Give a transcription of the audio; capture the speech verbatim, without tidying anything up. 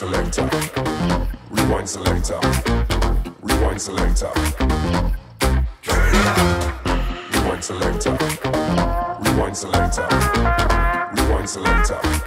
selector, rewind selector, rewind selector, rewind selector, rewind selector, rewind selector.